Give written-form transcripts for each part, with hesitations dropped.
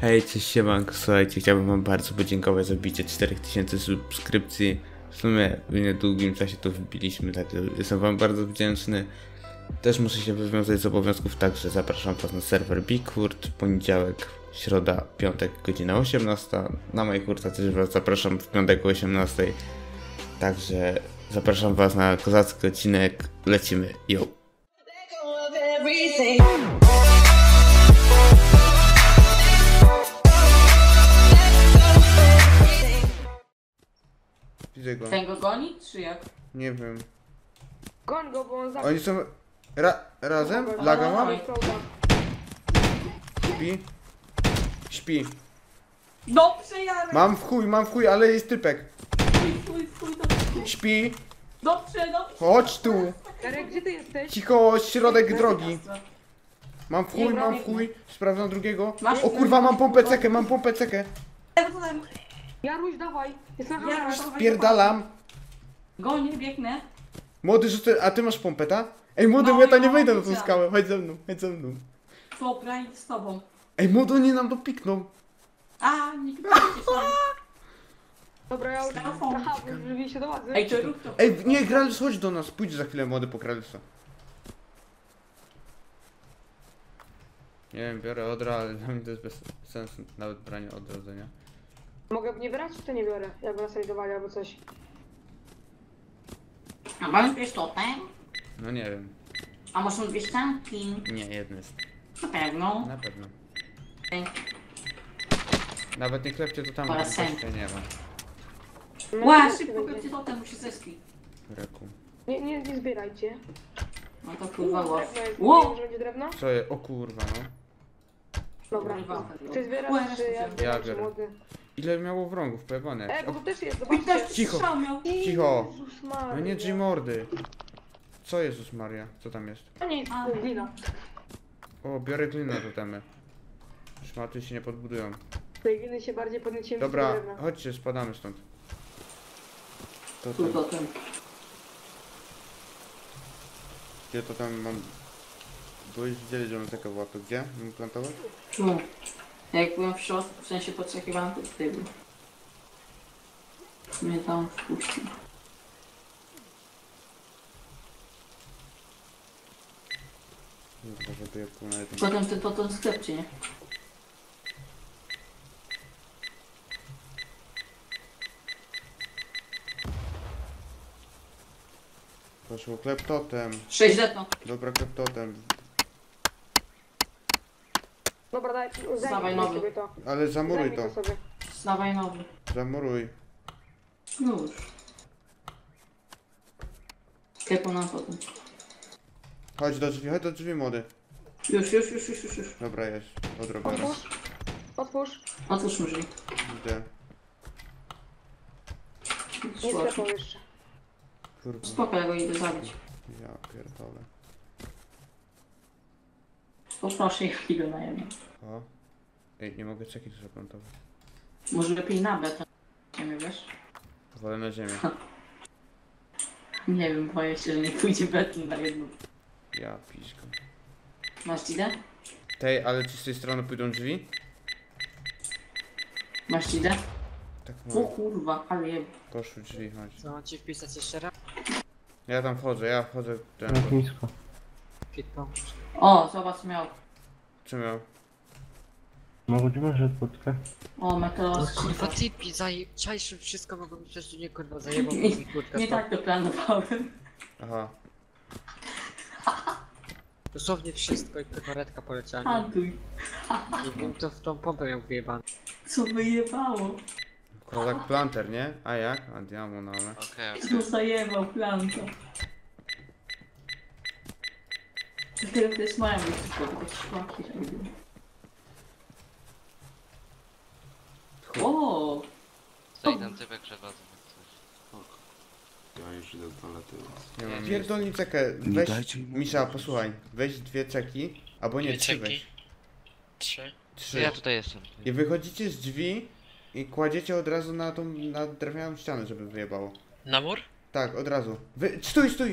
Hejcie, siemanko, słuchajcie, chciałbym wam bardzo podziękować za bicie 4000 subskrypcji. W sumie w niedługim czasie to wbiliśmy, tak, jestem wam bardzo wdzięczny. Też muszę się wywiązać z obowiązków, także zapraszam was na serwer BigHurt, poniedziałek, środa, piątek, godzina 18. Na moich kurtach też was zapraszam w piątek o 18. Także zapraszam was na kozacki odcinek, lecimy, yo! Chcę go gonić, czy jak? Nie wiem. Goń go, bo on zabił. Oni są... razem? Laga mam? Śpi. Śpi. Dobrze, Jarek. Mam w chuj, ale jest typek. Śpi. Dobrze, dobrze. Chodź tu. Jarek, gdzie ty jesteś? Cicho, środek drogi. Mam w chuj. Sprawdzam drugiego. O kurwa, mam pompę cekę, mam pompę cekę. Jaruś, dawaj! Jest na ja, spierdalam! Gonię, biegnę! Młody, rzucę, a ty masz pompę, ta? Ej, młody, no, ja tam nie wejdę na tą skałę, chodź ze mną, chodź ze mną. Dobra, idź z tobą. Ej, młody, oni nam dopikną. A, nikt nie się. Dobra, ja już żeby się doładzę. Ej, to rób to. Ej, nie, Gralus, chodź do nas, pójdź za chwilę, młody, po Gralusa. Nie wiem, biorę odra, ale dla mnie to jest bez sensu, nawet branie odrodzenia. Mogę nie brać, czy to nie biorę? Jak go nasajdowali albo coś. A masz pieszczotę? No nie wiem. A może są dwie ścianki? Nie, jedna jest. Na pewno. Na pewno. Nawet nie klepcie to tam, bo nie ma. Ła, szybko klepcie totem, musi zeski. Nie zbierajcie. No to kurwa ło. Ło! Co je? O kurwa, no. Dobra, ty zbierasz, czy ja biorę? Ile miało wrągów, pojebane. Bo to też jest, zobaczcie. Cicho, cicho. No nie drzwi mordy. Co Jezus Maria? Co tam jest? To nie jest glina. O, biorę glinę do temy. Szmaty się nie podbudują. Tej gliny się bardziej podnieciłem. Dobra, chodźcie, spadamy stąd. To tam. Gdzie to tam mam... Bo już widzieli, że mam taka łapę. Gdzie? Mam plantować? No. Jak byłem w środku, w sensie podskakiwałem do tyłu. Mnie tam wpuścił. Potem ty to ten sklep, czy nie? Poszło kleptotem. 6 zetno. Dobra, kleptotem. Dobra, daj, zdawaj nowy. To. Ale zamuruj to. Zdawaj nowy. Zamuruj. No już. Klepą nam potem. Chodź do drzwi, młody. Już. Dobra, jest. Odrobię. Otwórz drzwi. Idę. Nie klepą jeszcze. Spoko, ja go idę zabić. Ja pierdolę. Poproszę ich chwilę na jedno. O. Ej, nie mogę czekać, że plantować. Może lepiej na beton. Ziemię, wiesz? Wolę na ziemię. Nie wiem, boję się, że nie pójdzie beton na jedno. Ja piszkę. Masz idę? Tej, ale czy z tej strony pójdą drzwi? Masz idę? Tak mam. O kurwa, ale jeb. Poszły drzwi, chodź. Co, mam ci wpisać jeszcze raz? Ja tam wchodzę, Ten. O, zobacz, miał. Co miał? No, chodzimy, że podkę. O, meteor. Kurwa, typi, zajebczajszy, wszystko mogą mi przecież nie kurwa zajebał. Nie tak to planowałem. Aha. Dosłownie wszystko i tylko redka poleciała. Antuj. To w tą pompę ją wyjebano. Co wyjebało? Kozak planter, nie? A jak? A diamo, no ale. Okej. Tu zajebał planta. Tylko to jest moja muzyka, tylko szlaki robią. Ooo! Stoi tam typek, że wadzę coś. Ja już idę do lety. Pierdolnij cekę, weź, Misza, posłuchaj. Weź 2 ceki, albo nie, 3 weź. 3. Ja tutaj jestem. I wychodzicie z drzwi i kładziecie od razu na tą, na drewnianą ścianę, żeby wyjebało. Na mur? Tak, od razu.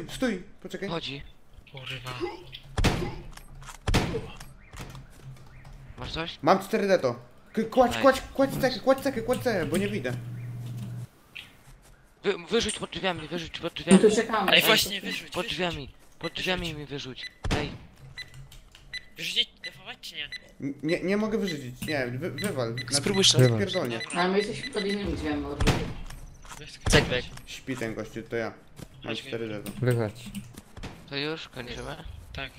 Stój! Poczekaj. Chodzi. Kurwa. Masz coś? Mam 4 deto. Kładź cekę, bo nie widzę. Wyrzuć pod drzwiami, Ej, właśnie, wyrzuć. Pod drzwiami mi wyrzuć. Ej. Wyrzucić, defować czy nie? Nie mogę wyrzucić, nie, wywal. Spróbuj szarpać. Ale my jesteśmy pod innymi drzwiami, bo... Cekbek. Śpi ten gościu, to ja. Mam 4 lewo. Wychodź. To już kończymy? Tak.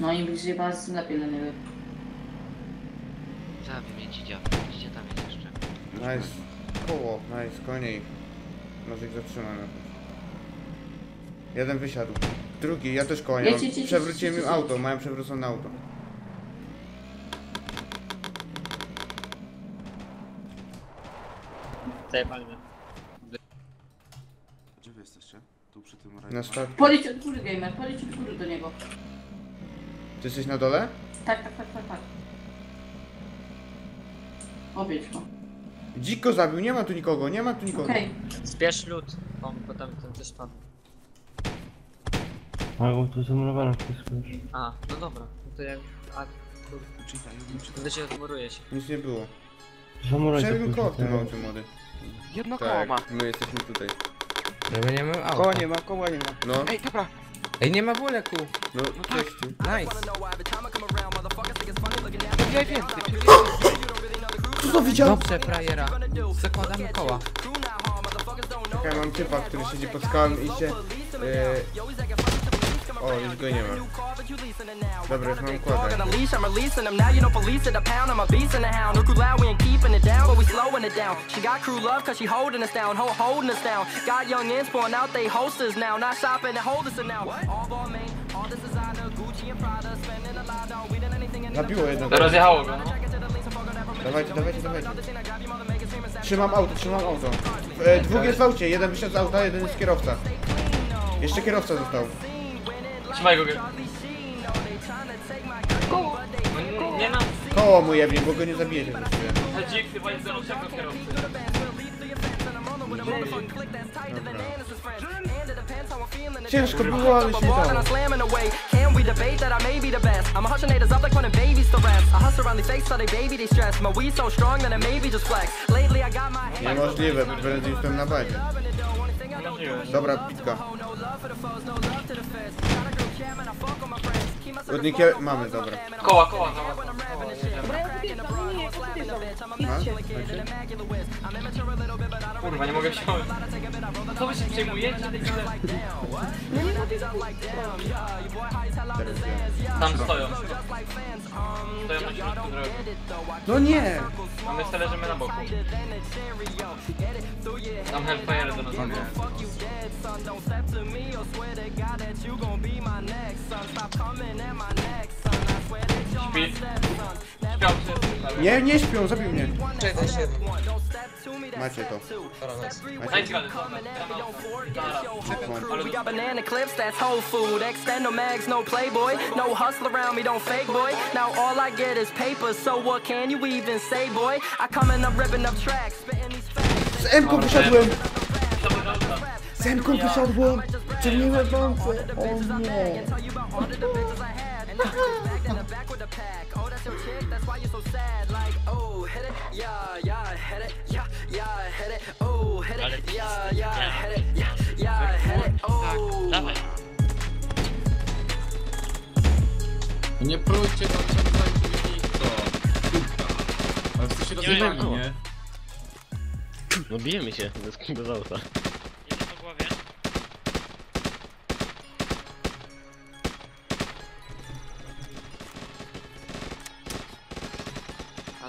No i bliżej was lepiej na niego. Zabij mnie, dzidzia tam jest jeszcze. Nice. Koło, nice, koniej. Może ich zatrzymamy. Jeden wysiadł. Drugi, ja też koło nie mam. Przewróciłem im auto, mają przewrócone auto. Gdzie wy jesteście? Tu przy tym rajdzie. Na statku. Policz od góry, gamer, policz od góry do niego. Ty jesteś na dole? Tak. Obierz go. Dziko zabił, nie ma tu nikogo, Okej. Zbierz lód, bo tam ten też padł. Albo tu zamurowane wszystko już. A, no dobra. No to ja... A... Wtedy się odmuruje się. Nic nie było. Zamuraj się. Przebił koło w tym aucie, młody. Jedno koło ma. My jesteśmy tutaj. No nie mamy auta. Koła nie ma. No. Ej, dobra. Ej, nie ma wuleku. No, tak. Nice. Ja wiem, co to widziałem? Dobrze, prajera. Zakładamy koła. Czekaj, mam typa, który siedzi pod skałą i się... O, już go nie ma. Dobra, już mam kładę. Nabiło jednego. Rozjechało go. Dawajcie. Trzymam auto. Dwóch jest w aucie, jeden wysiadł z auta, jeden jest kierowca. Jeszcze kierowca został. Trzymaj go. Nie no. Koło mu jebnie, bo go nie zabijecie. Ciężko było, ale się dało. Niemożliwe, prędzej jestem na bazie. Dobra, pitka. Odnikie mamy, dobra. Koła. Kurwa, nie mogę wsiąść. Co wy się przejmujecie? Tam stoją na środku drogi. No nie! A my sobie leżymy na boku. Tam Hellfire do nas. Śpi. Nie śpią, zabił mnie. Macie to. Z M-ką wyszedłem. Ciągnęłem wąsy. O nie. Nie prójcie tam Ale w sensie rozbijamy, nie? No bijemy się bez auta.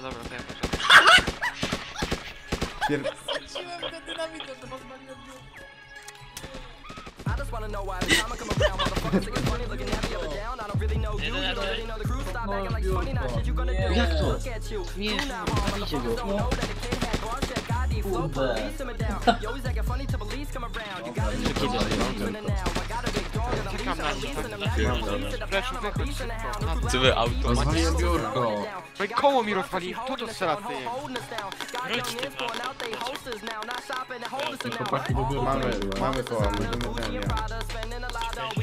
Dobra, to ja poczekam. Zaciłem tę dynamikę, to rozwaliłem mnie. Jak to? Nie, zabijcie go. No. Kurde. Czekam na to. Całe auto. Rozwaliłem biurko. Koło mi rozwali. Kto to strzela ty? Wróć ty. Chłopaki, mamy koła.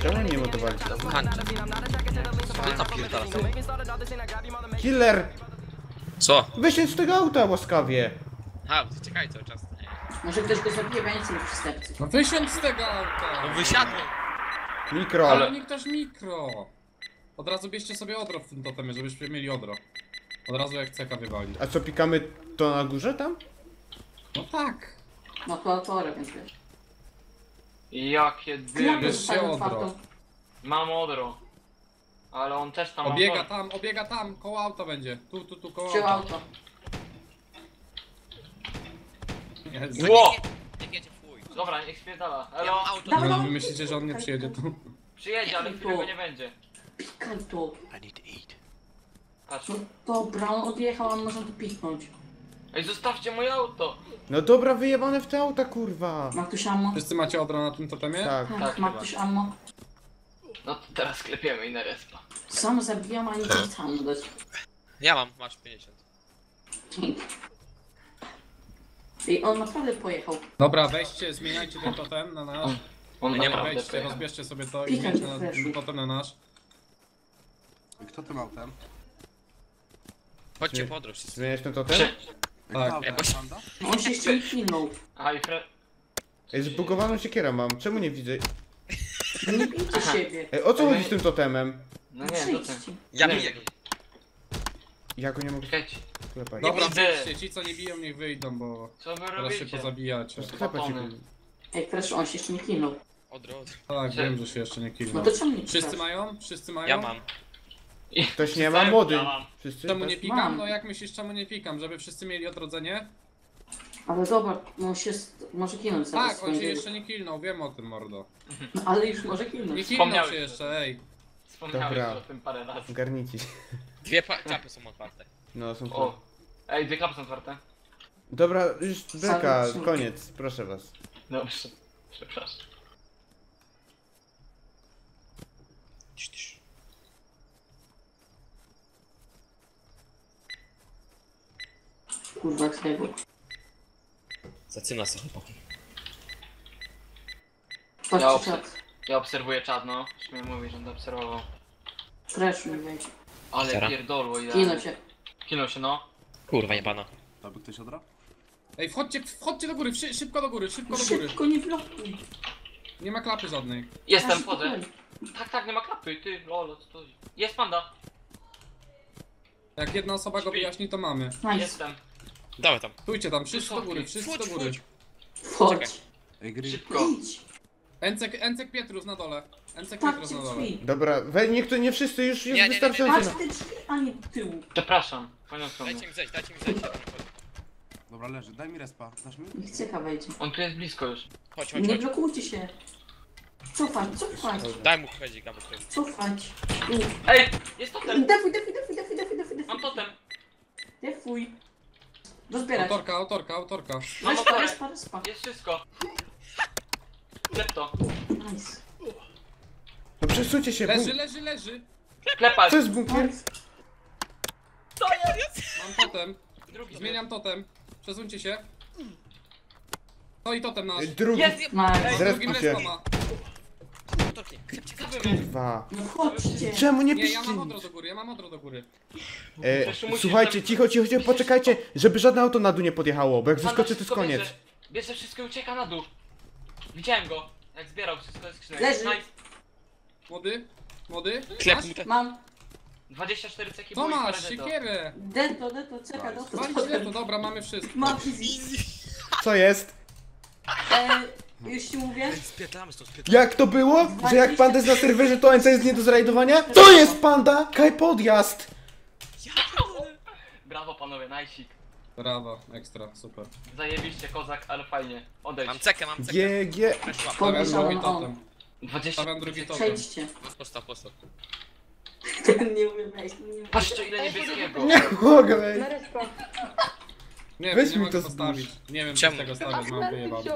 Czemu nie motowali? Killer! Co? Wysiedź z tego auta łaskawie. Ha, uciekaj cały czas. Może ktoś go zabije, bo ja nie chcę być przestępcy. No wysiądź z tego auta. No wysiadłem. Mikro. Ale nikt też mikro. Od razu bierzcie sobie odro w tym totemie, żebyśmy mieli odro. Od razu jak ceka wywali. A co, pikamy to na górze tam? No tak. No to więc wiesz. Jakie dymy. Bierzcie odro. Mam odro. Ale on też tam obiega tam, koło auta będzie. Tu, koło auta. Auto. Ło! Dobra, niech spierdala. Ja mam auto. Ale wy myślicie, że on nie przyjedzie tu? Przyjedzie, ale którego nie będzie. Pikam tu. I need to eat. Patrz. No dobra, on odjechał, on może tu piknąć. Ej, zostawcie moje auto! No dobra, wyjebane w te auta, kurwa. Markus Ammo. Wszyscy macie odro na tym totemie? Tak. Markus Ammo. No to teraz sklepiemy i na respa. Sam zabijam, a nie tam dać. Ja mam, masz 50. I on naprawdę pojechał. Dobra, weźcie, zmieniajcie ten totem na nasz. On nie ma. Weźcie, rozbierzcie sobie to i zmieńcie na totem na nasz. Kto tym autem? Chodźcie, podróż. Zmieniasz ten totem? Tak. On się jeszcze ukinął. Zbugowaną siekierę mam, czemu nie widzę? Nie bijcie siebie. Ej, o co chodzi z tym totemem? No nie, totem. Ja biję go. Ja go nie mogę... Klepaj. Dobra, wyjdźcie, ci co nie biją niech wyjdą, bo... Co wy robicie? Teraz się pozabijacie. Ej, proszę, on się jeszcze nie kinął. Odro. Tak, wiem, że się jeszcze nie kinął. No to czemu nie? Wszyscy mają? Wszyscy mają? Ja mam. Ktoś nie ma? Młody. Wszyscy? Czemu nie pikam? No jak myślisz, czemu nie pikam? Żeby wszyscy mieli odrodzenie? Ale zobacz, on się może kilnąć zaraz. Tak, on się jeszcze nie kilnął, wiem o tym, mordo. No, ale już może kilnąć. Nie kilnął się jeszcze, ej. Wspomniałeś o tym parę razy. Garniki. Dwie czapy są otwarte. No, są otwarte. Ej, dwie kapy są otwarte. Dobra, już braka, koniec, proszę was. Dobrze, przepraszam. Kurwa, tego. Zaczyna się chłopaki. Ja obserwuję czarno. Śmiem mówić, że on to obserwował. Straszny wiecie. Ale pierdolło i Kinął się, no. Kurwa jebana. To by ktoś odra? Ej, wchodźcie do góry, szybko do góry, Szybko, nie blokuj. Nie ma klapy żadnej. Jestem, wchodzę. Tak, nie ma klapy, ty, lolo, co to... Jest panda. Jak jedna osoba go wyjaśni, to mamy. Jestem. Dawaj tam. Pójdźcie tam, wszyscy do góry, Chodź. Szybko. Enzek Pietrus na dole. Dobra, niech to nie wszyscy już jest wystarczająco. Patrz te drzwi, a nie tyłu. Przepraszam. Dajcie mi zejść. Dobra, leży, daj mi respa. Dasz mi? Niech cieka wejdzie. On tu jest blisko już. Chodź. Nie blokujcie się. Cofać. Daj mu chwedzik, aby ktoś. Cofać. Ej, jest totem. Defuj. Mam totem. Defuj. Rozbierać. Autorka. Mam respa. Jest wszystko. Klep to. Nice. No przesuńcie się. Leży. Klepać. To jest bunkier. To jest. Mam totem. Zmieniam totem. Przesuńcie się. No i totem nasz. Drugi. Zresztą się. Kurwa. No chodźcie. Czemu nie piszcie? Ja mam odro do góry. Słuchajcie, cicho, poczekajcie, żeby żadne auto na dół nie podjechało, bo jak wyskoczy to jest koniec. Bierze wszystko i ucieka na dół. Widziałem go, jak zbierał wszystko ze skrzynek. Leży. Młody? Mam. 24 ceki. Co masz? Siekierę. Deto, czeka, deto. Dobra, mamy wszystko. Mam easy. Co jest? Już ci mówię? Jak to było? Że jak panda jest na serwerze, to NC jest nie do zrajdowania? To jest panda! Kaj podjazd! Brawo panowie, najsik. Brawo, ekstra, super. Zajebiście kozak, ale fajnie. Odejdź. Mam cekę. GG. Stawiam drugi totem. Przejdźcie. Postaw. Nie umiem wejść. Patrzcie ile niebieskiego. Nie mogę wejść. Nie wiem, jak to postawić. Nie wiem, jak tego stawiać, mam wyjebane.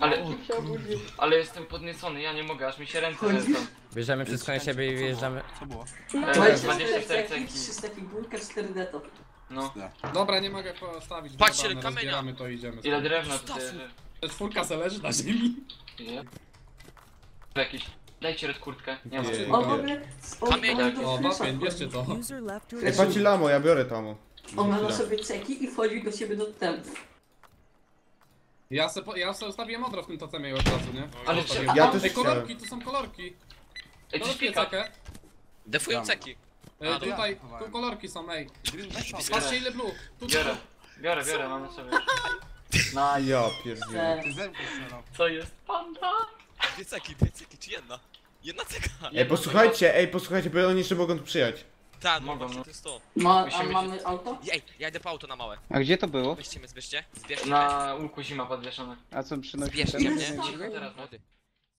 Ale się obudził. Ale jestem podniecony, ja nie mogę, aż mi się ręce zresztą. Bierzemy wszystko na siebie i wyjeżdżamy. Co było? 24 ceki. 3 taki bójka, 4 deto. No. Dobra, nie mogę postawić. Patrzcie, rozbieramy to i idziemy. Ile drewna tutaj leży? Te czwórka se leży na ziemi. Nie. Jakiś. Dajcie red kurtkę. Nie ma. O, w ogóle. Kamień. O, bierzcie to. Patrz, lamo, ja biorę tamo. On ma na sobie ceki i wchodził do siebie do temu. Ja se ustawiłem odro w tym totemie i odwracu, nie? Ale ja też kolorki, tu są kolorki. Kolorki cekę. Defują ceki. Tutaj, tu kolorki są, ej. Patrzcie ile blue. Biorę, mamy sobie. Na ja pierdolę. Co jest panda? Dwie ceki, czy jedna? Jedna ceka. Ej, posłuchajcie, bo oni jeszcze mogą tu przyjechać. Tak, mogą, no to jest to. Mamy auto? Ej, ja idę po auto na małe. A gdzie to było? Zbierzcie mnie. Na łuku zima podwieszone. A co przynosisz? Zbierzcie mnie.